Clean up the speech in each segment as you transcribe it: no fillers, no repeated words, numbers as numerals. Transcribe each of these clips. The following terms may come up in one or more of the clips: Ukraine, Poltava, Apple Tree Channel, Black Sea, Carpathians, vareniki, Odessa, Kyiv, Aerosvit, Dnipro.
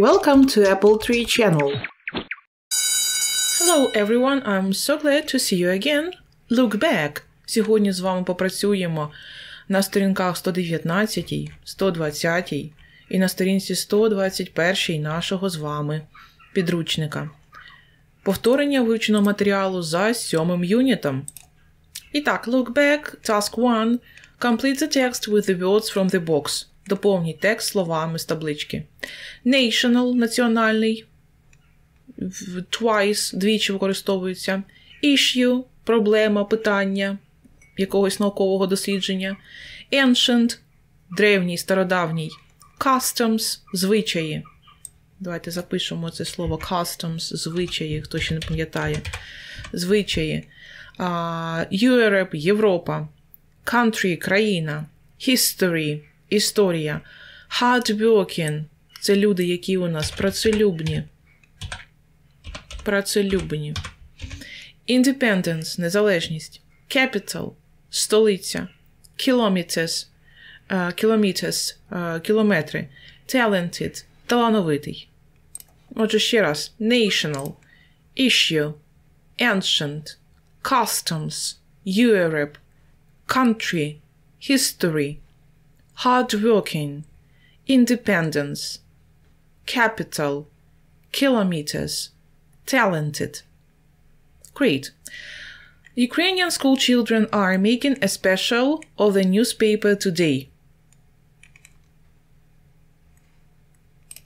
Welcome to Apple Tree Channel. Hello everyone, I'm so glad to see you again. Look back! Сьогодні з вами попрацюємо на сторінках 119, 120 і на сторінці 121 нашого з вами підручника. Повторення вивченого матеріалу за 7 юнітом. І так, look back, task 1. Complete the text with the words from the box. Доповніть текст словами з таблички. National – національний, twice – двічі використовується. Issue – проблема, питання якогось наукового дослідження. Ancient – древній, стародавній. Customs – звичаї. Давайте запишемо це слово customs – звичаї, хто ще не пам'ятає. Звичаї. Europe – Європа. Country – країна. History – історія. Hardworking – це люди, які у нас працелюбні. Працелюбні. Independence – незалежність. Capital – столиця. Kilometers – кілометри. Talented – талановитий. Отже, ще раз. National – issue. Ancient – customs. Europe – country. History. Hardworking, independence, capital, kilometers, talented. Great. Ukrainian school children are making a special of the newspaper today.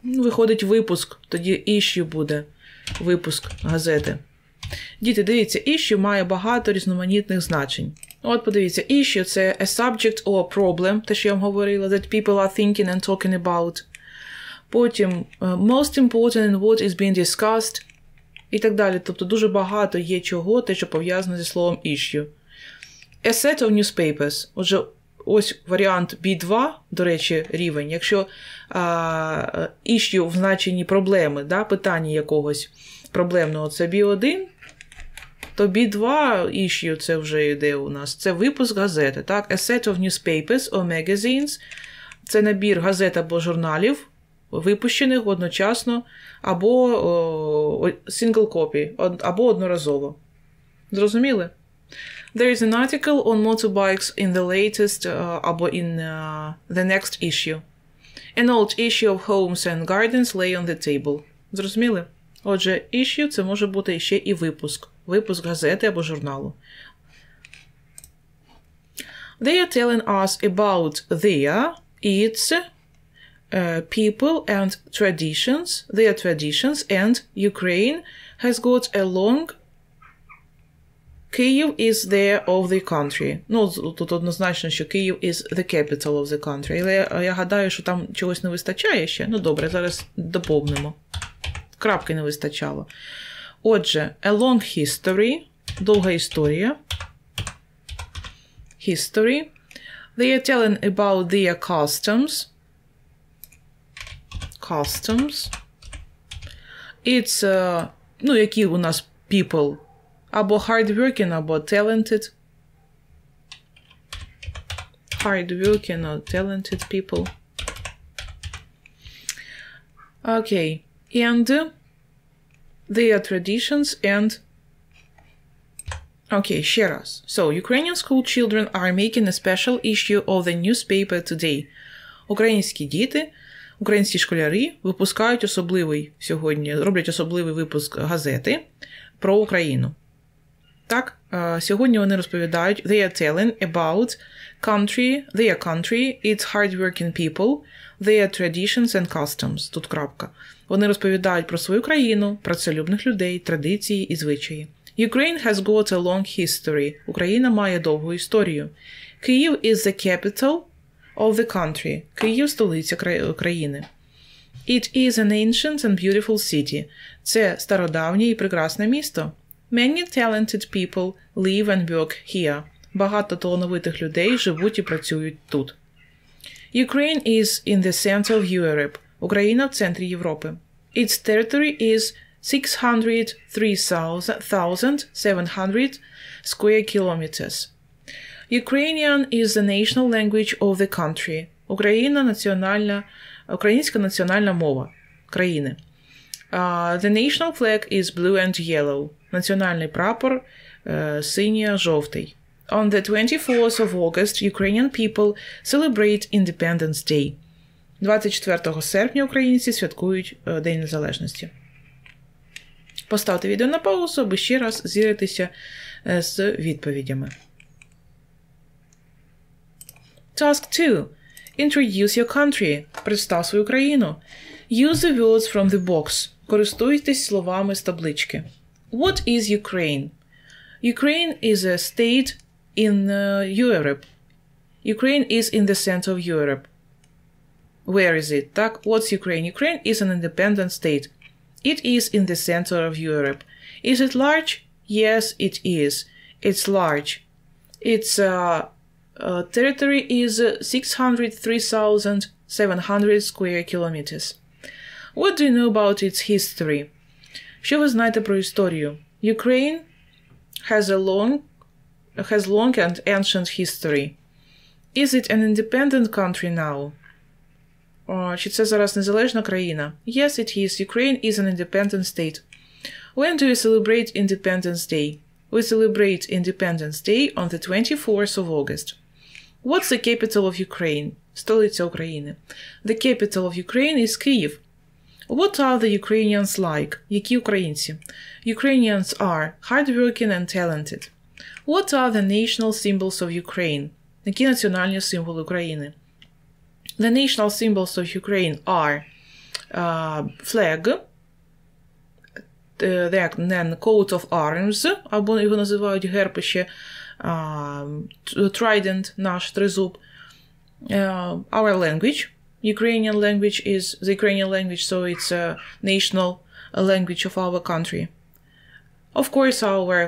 Виходить випуск, тоді issue буде, випуск газети. Діти, дивіться, issue має багато різноманітних значень. От, подивіться, issue – це a subject or problem, те, що я вам говорила, that people are thinking and talking about. Потім, most important in what is being discussed, і так далі. Тобто, дуже багато є чого, те, що пов'язано зі словом issue. A set of newspapers. Отже, ось варіант B2, до речі, рівень. Якщо issue в значенні проблеми, да, питання якогось проблемного, це B1, то B2 issue, це вже йде у нас, це випуск газети, так? A set of newspapers or magazines – це набір газет або журналів, випущених одночасно, або single copy, або одноразово. Зрозуміли? There is an article on motorbikes in the latest, або in the next issue. An old issue of Homes and Gardens lay on the table. Зрозуміли? Отже, issue – це може бути ще і випуск. Випуск газети або журналу. They are telling us about their, its, people and traditions. Their traditions and Ukraine has got a long... Kyiv is their of the country. Ну, тут однозначно, що Kyiv is the capital of the country. Але я гадаю, що там чогось не вистачає ще. Ну, добре, зараз доповнимо. Крапки не вистачало. Отже, a long history, довга історія, history, they are telling about their customs, it's, ну, які у нас people, або hardworking, або talented, hardworking or talented people, okay, and... Their traditions and... Okay, ще раз. So, Ukrainian school children are making a special issue of the newspaper today. Українські діти, українські школярі випускають особливий сьогодні, роблять особливий випуск газети про Україну. Так, сьогодні вони розповідають they are telling about country, their country, its hardworking people, their traditions and customs. Тут крапка. Вони розповідають про свою країну, працелюбних людей, традиції і звичаї. Ukraine has got a long history. Україна має довгу історію. Kyiv is the capital of the country. Київ – столиця країни. It is an ancient and beautiful city. Це стародавнє і прекрасне місто. Many talented people live and work here. Багато талановитих людей живуть і працюють тут. Ukraine is in the center of Europe. Україна в центрі Європи. Its territory is 603,700 square kilometers. Ukrainian is the national language of the country. Українська національна мова. країни. The national flag is blue and yellow. Національний прапор синьо-жовтий. On the 24th of August, Ukrainian people celebrate Independence Day. 24 серпня українці святкують День Незалежності. Поставте відео на паузу, аби ще раз зіритися з відповідями. Task 2. Introduce your country. Представ свою країну. Use the words from the box. Користуйтесь словами з таблички. What is Ukraine? Ukraine is a state in Europe. Ukraine is in the center of Europe. Where is it? Так, what's Ukraine? Ukraine is an independent state. It is in the center of Europe. Is it large? Yes, it is. It's large. Its territory is 603,700 square kilometers. What do you know about its history? Що ви знаєте про історію? Ukraine has long and ancient history. Is it an independent country now? Чи це зараз незалежна країна? Yes, it is. Ukraine is an independent state. When do you celebrate Independence Day? We celebrate Independence Day on the 24th of August. What's the capital of Ukraine? Столиця України. The capital of Ukraine is Kyiv. What are the Ukrainians like? Які українці? Ukrainians are hardworking and talented. What are the national symbols of Ukraine? Які національні символи України? The national symbols of Ukraine are flag, then coat of arms, або його називають герб ще, trident, наш тризуб, our language. Ukrainian language is the Ukrainian language, so it's a national language of our country. Of course, our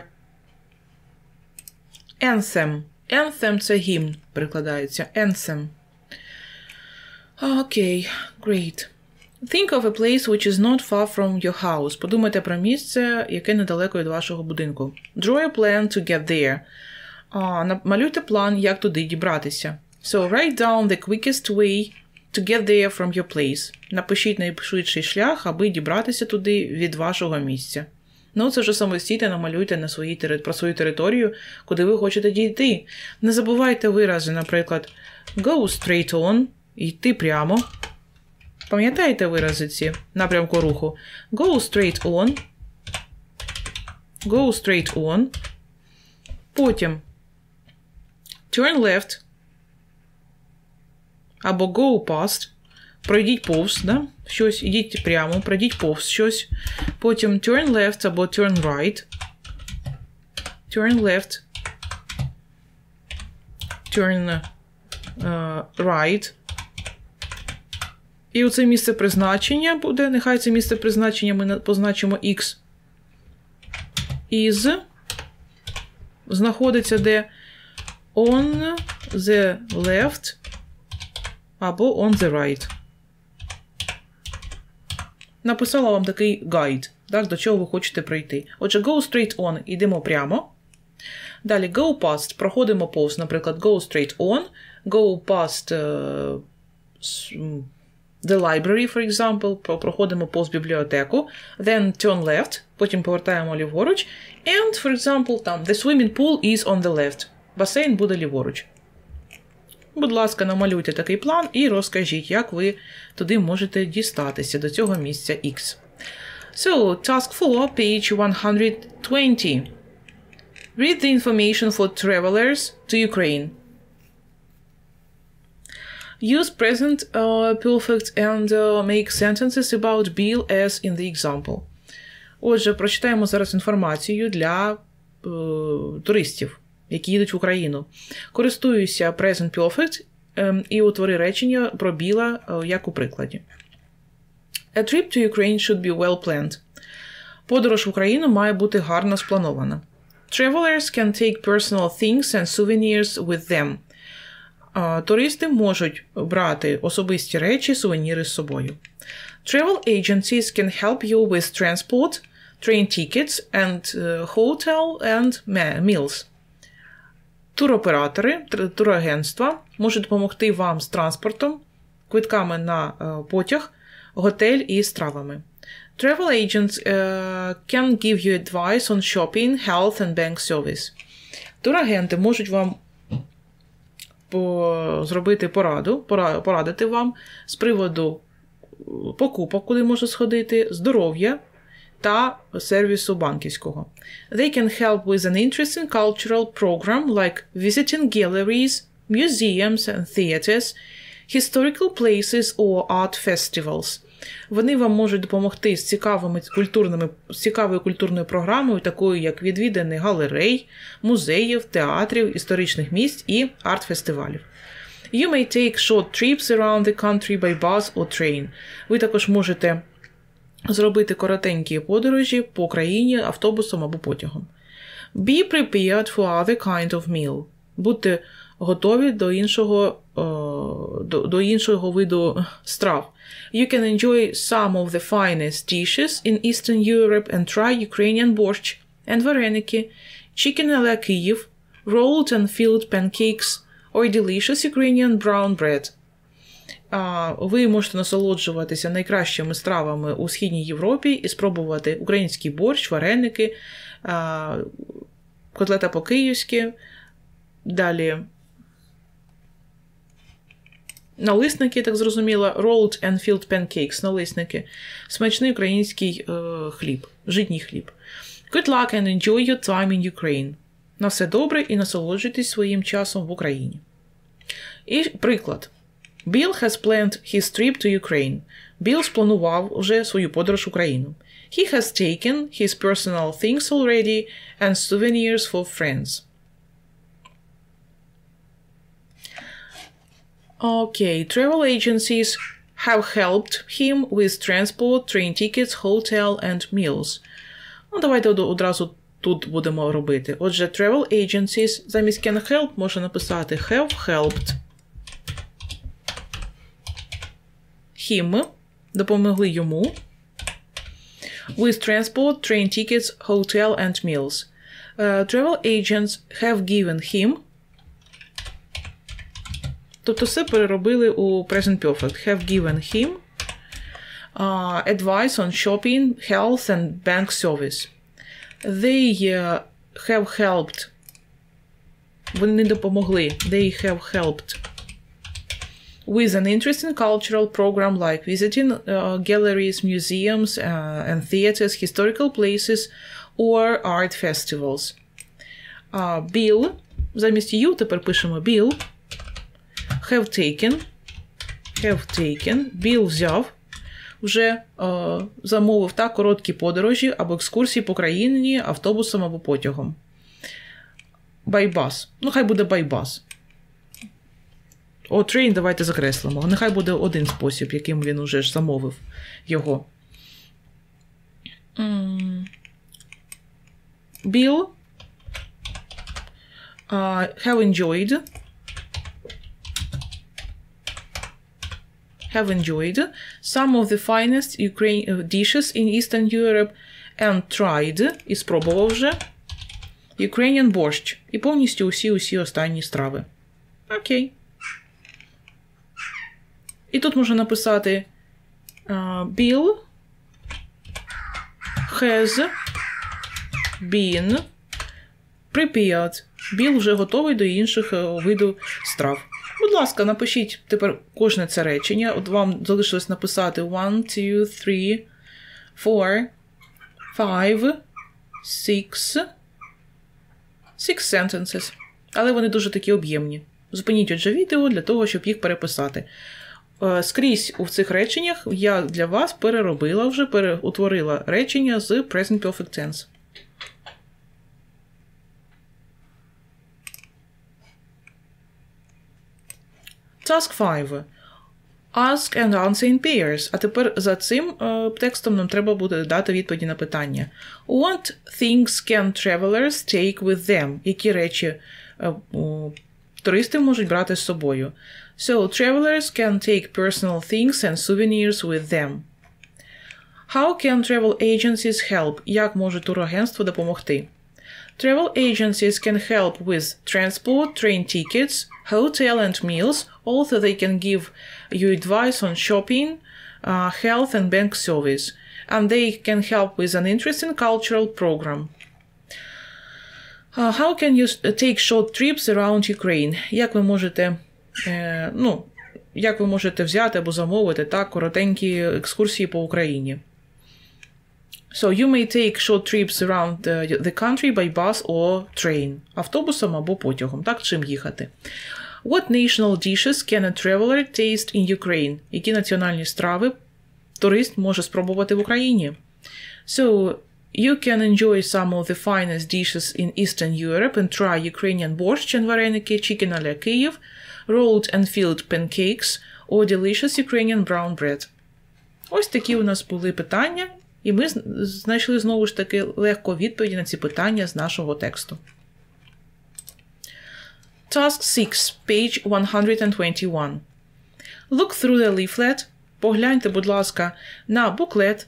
anthem. Anthem – це гімн, перекладається. Anthem. Okay, great. Think of a place which is not far from your house. Подумайте про місце, яке недалеко від вашого будинку. Draw a plan to get there. Малюйте план, як туди дібратися. So, write down the quickest way to get there from your place. Напишіть найшвидший шлях, аби дібратися туди від вашого місця. Ну, це вже самостійно намалюйте на свою територію, куди ви хочете дійти. Не забувайте вирази, наприклад, go straight on, йти прямо. Пам'ятаєте вирази ці напрямку руху? Go straight on, потім turn left, або go past, пройдіть повз, да? Щось, ідіть прямо, пройдіть повз щось, потім turn left або turn left, turn right, і оце місце призначення буде, нехай це місце призначення ми позначимо X, is, знаходиться де on the left, або on the right. Написала вам такий гайд, так, до чого ви хочете прийти. Отже, go straight on, йдемо прямо. Далі go past, проходимо повз, наприклад, go straight on, go past the library, for example, проходимо повз бібліотеку, then turn left, потім повертаємо ліворуч, and, for example, там, the swimming pool is on the left, басейн буде ліворуч. Будь ласка, намалюйте такий план і розкажіть, як ви туди можете дістатися, до цього місця X. So, task 4, page 120. Read the information for travelers to Ukraine. Use present perfect and make sentences about Bill as in the example. Отже, прочитаємо зараз інформацію для туристів, які їдуть в Україну. Користуюся Present Perfect і утвори речення про Біла, як у прикладі. A trip to Ukraine should be well planned. Подорож в Україну має бути гарно спланована. Travelers can take personal things and souvenirs with them. Туристи можуть брати особисті речі, сувеніри з собою. Travel agencies can help you with transport, train tickets, and hotel and meals. Туроператори, турагентства можуть допомогти вам з транспортом, квитками на потяг, готель і з травами. Travel agents can give you advice on shopping, health and bank service. Турагенти можуть вам зробити порадити вам з приводу покупок, куди можна сходити, здоров'я та сервісу банківського. They can help with an interesting cultural program like visiting galleries, museums and theaters, historical places or art festivals. Вони вам можуть допомогти з цікавою культурною програмою, такою як відвідини галерей, музеїв, театрів, історичних місць і арт-фестивалів. You may take short trips around the country by bus or train. Ви також можете зробити коротенькі подорожі по країні автобусом або потягом. Be prepared for other kind of meal. Будьте готові до іншого виду страв. You can enjoy some of the finest dishes in Eastern Europe and try Ukrainian borscht and vareniki, chicken ala Kyiv, rolled and filled pancakes, or delicious Ukrainian brown bread. Ви можете насолоджуватися найкращими стравами у Східній Європі і спробувати український борщ, вареники, котлета по-київськи, далі налисники, так зрозуміло, rolled and filled pancakes, налисники, смачний український хліб, житній хліб. Good luck and enjoy your time in Ukraine. На все добре і насолоджуйтесь своїм часом в Україні. І приклад. Bill has planned his trip to Ukraine. Bill спланував вже свою подорож в Україну. He has taken his personal things already and souvenirs for friends. Okay, travel agencies have helped him with transport, train tickets, hotel and meals. Ну, давайте одразу тут будемо робити. Отже, travel agencies замість can help можна написати have helped him, допомогли йому, with transport, train tickets, hotel and meals. Travel agents have given him. Тобто все переробили у present perfect. Have given him advice on shopping, health and bank service. They have helped. Вони допомогли. They have helped with an interesting cultural program like visiting galleries, museums and theaters, historical places or art festivals. Bill, замість you тепер пишемо Bill. Have taken, Bill взяв, вже замовив так короткі подорожі або екскурсії по країні автобусом або потягом. By bus, ну хай буде by bus. О, train давайте закреслимо, нехай буде один спосіб, яким він уже ж замовив його. Bill have enjoyed. Have enjoyed some of the finest Ukrainian dishes in Eastern Europe and tried, і спробував вже, Ukrainian borscht, і повністю усі останні страви. Окей. І тут можна написати Bill has been prepared. Bill вже готовий до інших видів страв. Будь ласка, напишіть тепер кожне це речення. От вам залишилось написати 1, 2, 3, 4, 5, 6 sentences. Але вони дуже такі об'ємні. Зупиніть отже відео для того, щоб їх переписати. Скрізь у цих реченнях я для вас переутворила речення з Present Perfect Tense. Task 5. Ask and answer in pairs. А тепер за цим текстом нам треба буде дати відповіді на питання. What things can travelers take with them? Які речі туристи можуть брати з собою? So, travelers can take personal things and souvenirs with them. How can travel agencies help? Як може турагентство допомогти? Travel agencies can help with transport, train tickets, hotel and meals. Also, they can give you advice on shopping, health and bank service, and they can help with an interesting cultural program. How can you take short trips around Ukraine? Як ви можете, взяти або замовити так коротенькі екскурсії по Україні? So you may take short trips around the country by bus or train. Автобусом або потягом. Так, чим їхати? What national dishes can a traveler taste in Ukraine? Які національні страви турист може спробувати в Україні? So you can enjoy some of the finest dishes in Eastern Europe and try Ukrainian borscht and vareniki, chicken a la Kyiv, rolled and filled pancakes, or delicious Ukrainian brown bread. Ось такі у нас були питання, і ми знайшли знову ж таки легко відповіді на ці питання з нашого тексту. Task 6, page 121. Look through the leaflet. Погляньте, будь ласка, на буклет.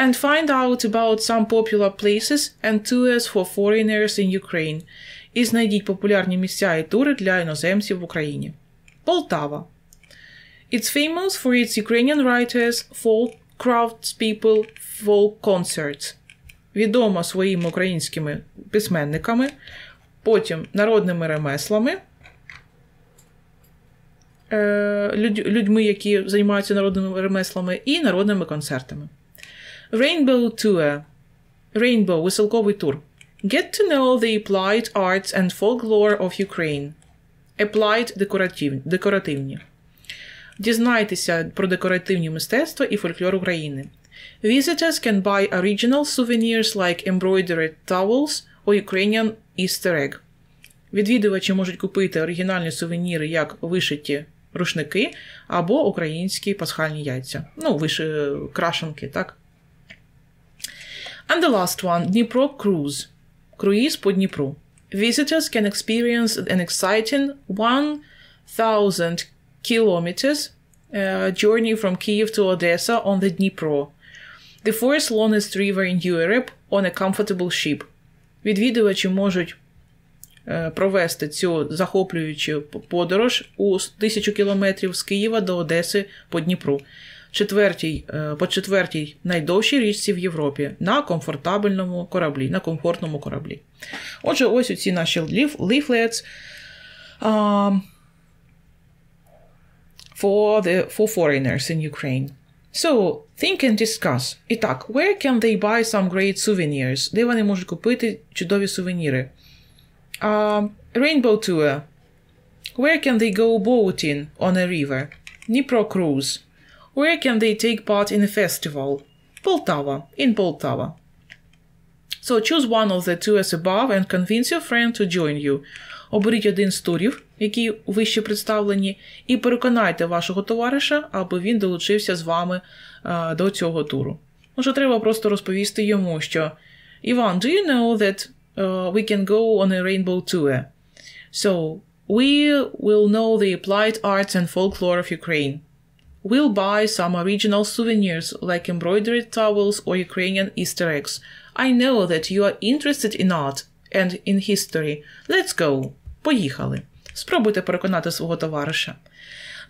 And find out about some popular places and tours for foreigners in Ukraine. І знайдіть популярні місця і тури для іноземців в Україні. Полтава. It's famous for its Ukrainian writers, folk craftspeople, folk concerts. Відома своїми українськими письменниками, потім народними ремеслами, людьми, які займаються народними ремеслами, і народними концертами. Rainbow tour. Rainbow – веселковий тур. Get to know the applied arts and folklore of Ukraine. Applied – декоративні. Дізнайтеся про декоративні мистецтва і фольклор України. Visitors can buy original souvenirs like embroidered towels or Ukrainian Easter egg. Відвідувачі можуть купити оригінальні сувеніри, як вишиті рушники або українські пасхальні яйця. Ну, крашенки, так? And the last one, Dnipro cruise. Круїз по Дніпру. Visitors can experience an exciting 1,000 kilometers journey from Kyiv to Odessa on the Dnipro, the fourth longest river in Europe, on a comfortable ship. Відвідувачі можуть провести цю захоплюючу подорож у 1000 кілометрів з Києва до Одеси по Дніпру, по четвертій найдовшій річці в Європі, на комфортабельному кораблі, на комфортному кораблі. Отже, ось оці наші leaflets for foreigners in Ukraine. So, think and discuss. І так, where can they buy some great souvenirs? Де вони можуть купити чудові сувеніри? Rainbow tour. Where can they go boating on a river? Dnipro cruise. Where can they take part in a festival? Poltava, in Poltava. So choose one of the tours above and convince your friend to join you. Оберіть один з турів, які вище представлені, і переконайте вашого товариша, аби він долучився з вами до цього туру. Може, треба просто розповісти йому, що Ivan, do you know that we can go on a rainbow tour? So, we will know the applied arts and folklore of Ukraine. We'll buy some original souvenirs like embroidered towels or Ukrainian Easter eggs. I know that you are interested in art and in history. Let's go. Поїхали. Спробуйте переконати свого товариша.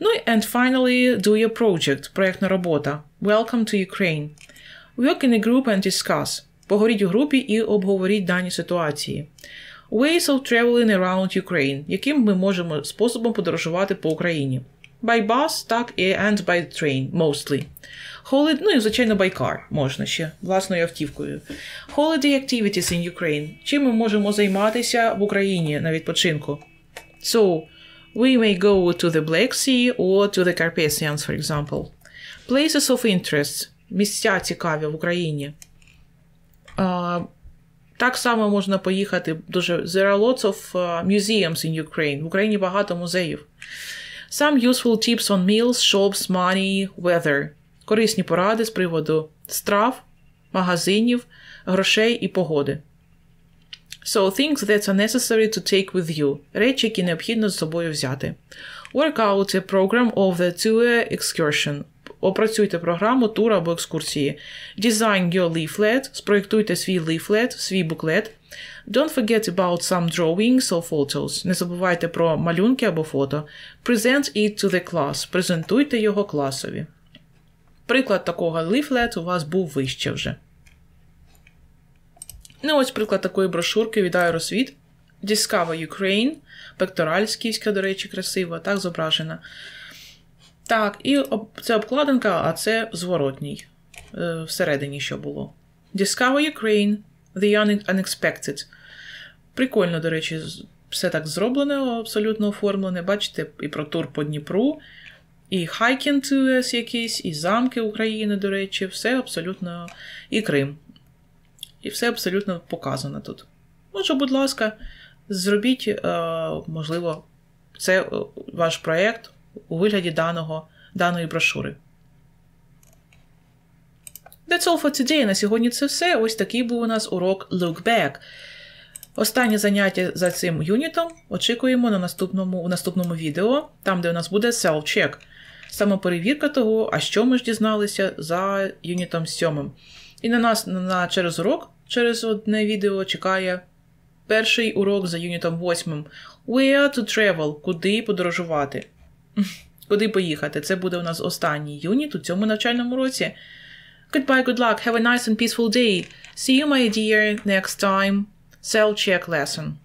Ну, and finally, do your project. Проєктна робота. Welcome to Ukraine. Work in a group and discuss. Поговоріть у групі і обговоріть дані ситуації. Ways of traveling around Ukraine. Яким ми можемо способом подорожувати по Україні? By bus, так, and by train, mostly. Ну і, звичайно, by car, можна ще, власною автівкою. Holiday activities in Ukraine. Чим ми можемо займатися в Україні на відпочинку? So, we may go to the Black Sea or to the Carpathians, for example. Places of interest. Місця цікаві в Україні. Так само можна поїхати, there are lots of museums in Ukraine. В Україні багато музеїв. Some useful tips on meals, shops, money, weather. Корисні поради з приводу страв, магазинів, грошей і погоди. So, things that are necessary to take with you. Речі, які необхідно з собою взяти. Work out a program of the tour excursion. Опрацюйте програму, тур або екскурсії. Design your leaflet. Спроєктуйте свій ліфлет, свій буклет. Don't forget about some drawings or photos. Не забувайте про малюнки або фото. Present it to the class. Презентуйте його класові. Приклад такого ліфлет у вас був вище вже. Ну ось приклад такої брошурки від Aerosvit. Discover Ukraine. Пектораль скіфська, до речі, красива, так зображена. Так, і це обкладинка, а це зворотній, всередині що було. Discover Ukraine, the unexpected. Прикольно, до речі, все так зроблено, абсолютно оформлене. Бачите, і про тур по Дніпру, і хайкінг якийсь, і замки України, до речі, все абсолютно, і Крим. І все абсолютно показано тут. Отже, будь ласка, зробіть, можливо, це ваш проєкт у вигляді даної брошури. That's all for today. На сьогодні це все. Ось такий був у нас урок Look Back. Останнє заняття за цим юнітом очікуємо у наступному відео, там, де у нас буде Self-Check. Самоперевірка того, а що ми ж дізналися за юнітом 7. І на нас через урок, через одне відео чекає перший урок за юнітом 8. Where to travel? Куди подорожувати? Куди поїхати? Це буде у нас останній юніт у цьому навчальному році. Goodbye, good luck. Have a nice and peaceful day. See you, my dear, next time. Self-check lesson.